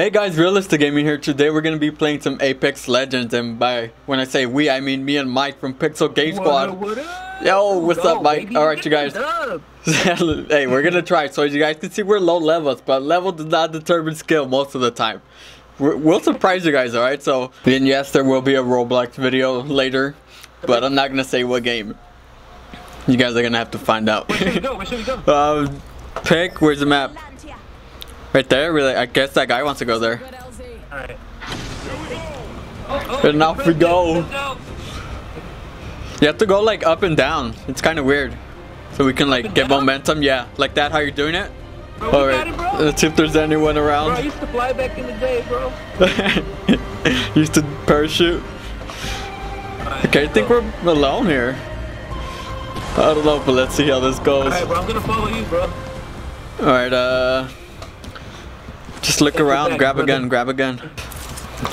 Hey guys, Realistic Gaming here. Today we're going to be playing some Apex Legends, and by when I say we, I mean me and Mike from Pixel Game Squad. What up? Yo, what's up, Mike? Baby, all right, you guys. Hey, we're going to try. So as you guys can see, we're low levels, but level does not determine skill most of the time. We'll surprise you guys, all right? So, and yes, there will be a Roblox video later, but I'm not going to say what game. You guys are going to have to find out. Where should we go? Where should we go? Pick, where's the map? Right there, really. I guess that guy wants to go there. All right. And off we go. You have to go like up and down. It's kind of weird. So we can like get momentum. Yeah, like that. How you're doing it? Bro, all right. It, let's see if there's anyone around. Bro, I used to fly back in the day, bro. Used to parachute. Right, okay, I think we're alone here. I don't know, but let's see how this goes. All right, bro. I'm gonna follow you, bro. All right. Just look around, grab a gun, grab a gun.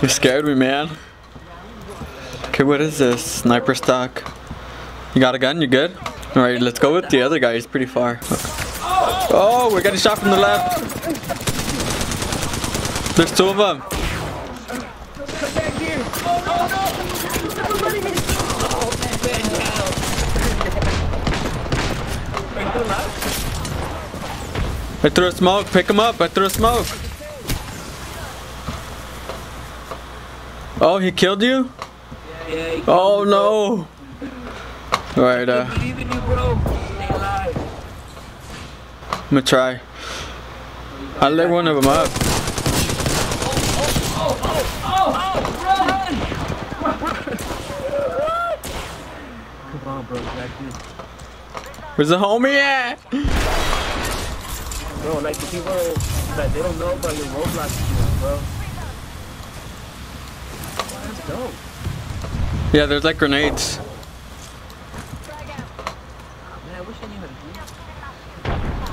You scared me, man. Okay, what is this? Sniper stock. You got a gun? You good? Alright, let's go with the other guy. He's pretty far. Oh, we're getting shot from the left. There's two of them. I threw a smoke. Pick him up. I threw a smoke. Oh, he killed you? Yeah, he killed you, no. Alright, believe in you, bro. Stay alive. I'm gonna try. I lit one of them up. Run! Come on, bro. Back in. Where's the homie at? Bro, like the people that they don't know about your Roblox skills, bro. That's dope. Yeah, there's like grenades.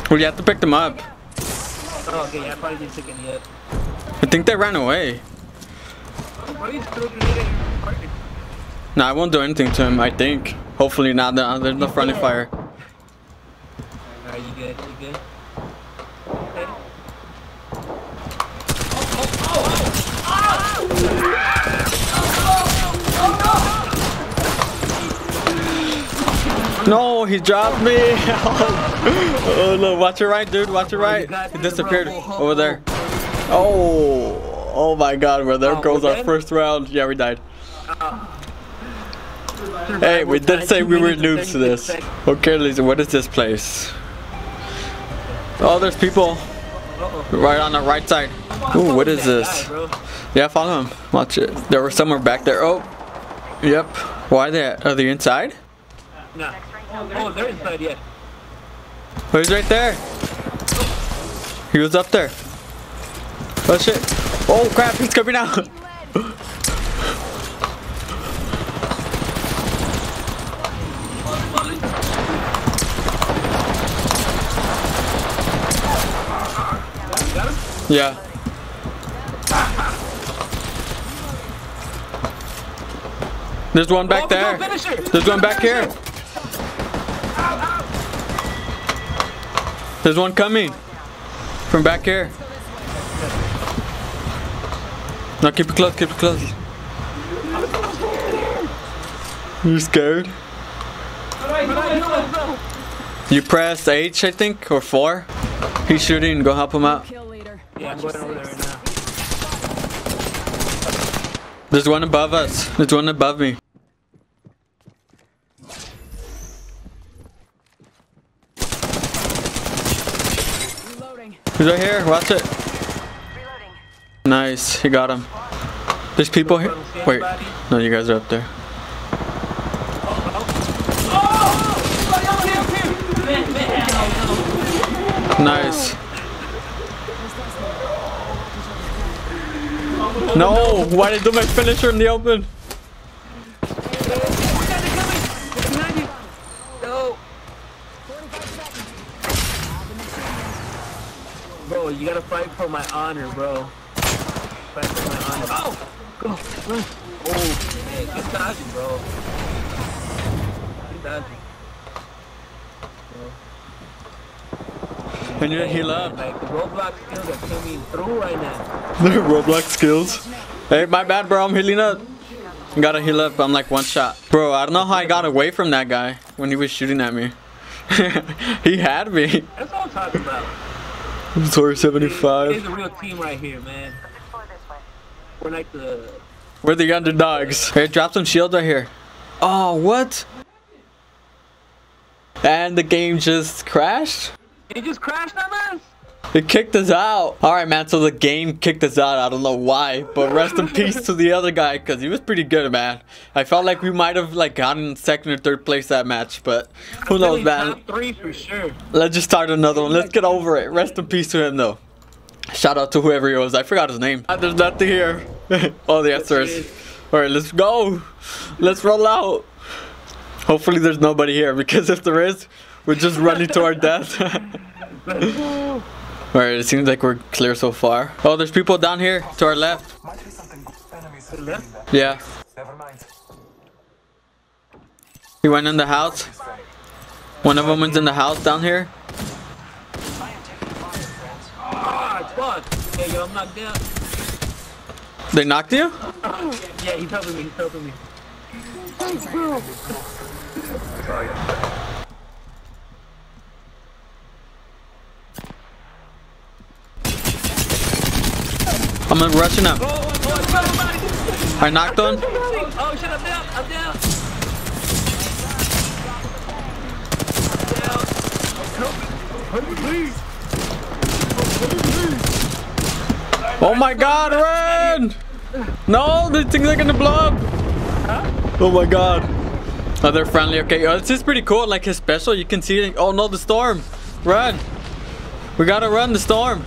Well, you have to pick them up. Oh, okay, yeah, I probably didn't pick any up. I think they ran away. Nah, I won't do anything to him, I think. Hopefully not, there's no friendly fire. Alright, you good, you good? No, he dropped me. Oh no, watch your right, dude, watch your right. He disappeared over there. Oh my god, bro, there goes our first round. Yeah, we died. Hey, we did say we were noobs to this. Okay, Lisa, what is this place? Oh, there's people right on the right side. Ooh, what is this? Yeah, follow him. Watch it. There was somewhere back there. Oh, yep. Why that? Are they inside? No. Oh, they're inside, yeah. Oh, he's right there. He was up there. Oh, shit. Oh, crap. He's coming out. Yeah. There's one back there. There's one back here. There's one coming from back here. Now keep it close, keep it close. You scared? You press H, I think, or 4. He's shooting. Go help him out. Yeah, I'm going over there right now. There's one above us. There's one above me. He's right here, watch it. Reloading. Nice, he got him. There's people here. Wait, no, you guys are up there. Nice. No, why did I do my finisher in the open? Bro, you gotta fight for my honor, bro. Fight for my honor. Oh! Go! Run! Oh, man. Good dodging, bro. Good dodging. Can you heal up? Like, the Roblox skills are coming through right now. The Roblox skills? Hey, my bad, bro. I'm healing up. Gotta heal up. I'm like one shot. Bro, I don't know how I got away from that guy when he was shooting at me. He had me. That's all I'm talking about. I'm sorry, 75. There's a real team right here, man. We're like the... We're the underdogs. Here, drop some shield right here. Oh, what? And the game just crashed? It just crashed on us? It kicked us out. All right, man, so the game kicked us out. I don't know why, but rest in peace to the other guy, because he was pretty good, man. I felt like we might have like gotten second or third place that match, but who knows, man. Top three for sure. Let's just start another one. Let's get over it. Rest in peace to him, though. Shout out to whoever he was. I forgot his name. There's nothing here. Oh, the answers. All right, let's go. Let's roll out. Hopefully there's nobody here, because if there is, we're just running to our death. Alright, it seems like we're clear so far. Oh, there's people down here to our left. Yeah. He went in the house. One of them went in the house down here. They knocked you? Yeah, he's helping me. He's helping me. I'm rushing up. I knocked on. Oh shit, I'm down. I'm down. Oh my god, run! No, these things are gonna blow up. Oh my god. Oh, they're friendly. Okay, oh, this is pretty cool. Like his special, you can see it. Oh no, the storm. Run. We gotta run the storm.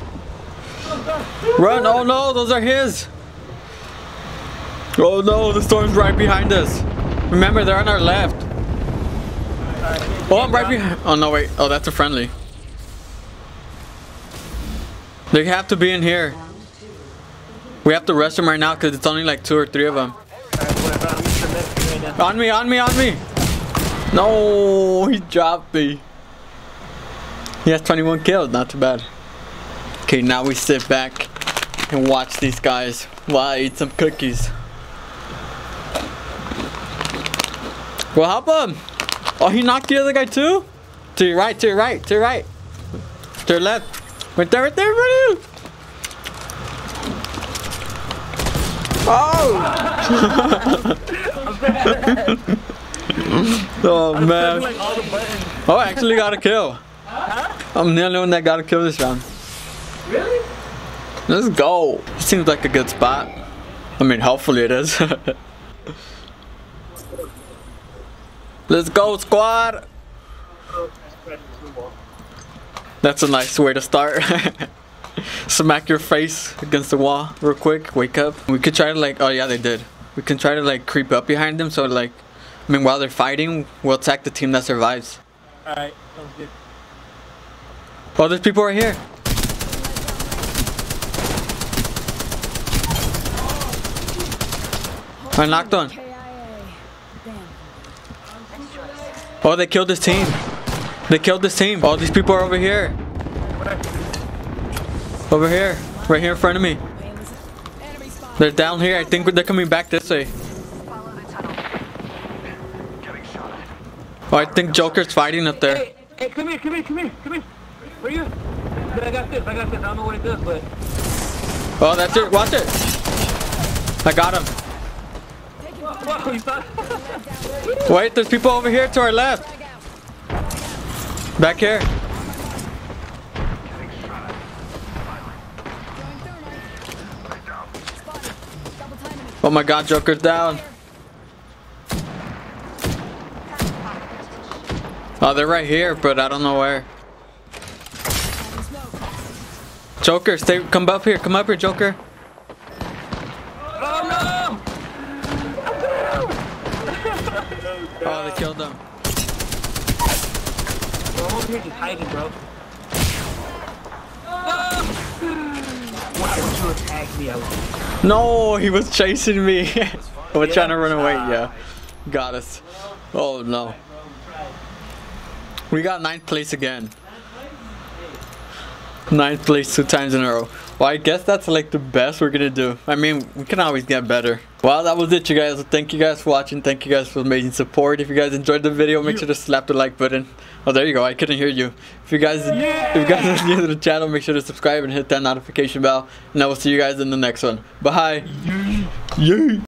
Run! Oh no, those are his! Oh no, the storm's right behind us. Remember, they're on our left. Oh, I'm right behind. Oh no, wait. Oh, that's a friendly. They have to be in here. We have to rush them right now because it's only like 2 or 3 of them. On me, on me, on me! No, he dropped me. He has 21 kills, not too bad. Okay, now we sit back and watch these guys while I eat some cookies. Well, help him. Oh, he knocked the other guy too? To your right, to your right, to your right. To your left. Right there, right there, right there. Oh! Oh, man. Oh, I actually got a kill. I'm the only one that got a kill this round. Really? Let's go. It seems like a good spot. I mean, hopefully it is. Let's go, squad. That's a nice way to start. Smack your face against the wall real quick. Wake up. We could try to like, oh yeah, they did. We can try to like creep up behind them. So like, I mean, while they're fighting, we'll attack the team that survives. All right, sounds good. Oh, there's people right here. I knocked on. Oh, they killed this team. They killed this team. All these people are over here. Over here. Right here in front of me. They're down here. I think they're coming back this way. Oh, I think Joker's fighting up there. Hey, come here, come here, come here, come here. Where are you? I got this. I don't know what it does, but... Oh, that's it. Watch it. I got him. Wait, there's people over here to our left. Back here. Oh my god, Joker's down. Oh, they're right here, but I don't know where. Joker, stay. Come up here. Come up here, Joker. Oh, they killed them. We're over here just hiding, bro. Why would you attack me? No, he was chasing me. I was trying to run away, yeah. Got us. Oh, no. We got 9th place again. 9th place 2 times in a row. Well, I guess that's like the best we're gonna do. I mean, we can always get better. Well, that was it, you guys. Thank you guys for watching. Thank you guys for amazing support. If you guys enjoyed the video, make sure to slap the like button. Oh, there you go. I couldn't hear you. If you guys are new to the channel, make sure to subscribe and hit that notification bell. And I will see you guys in the next one. Bye. Yay.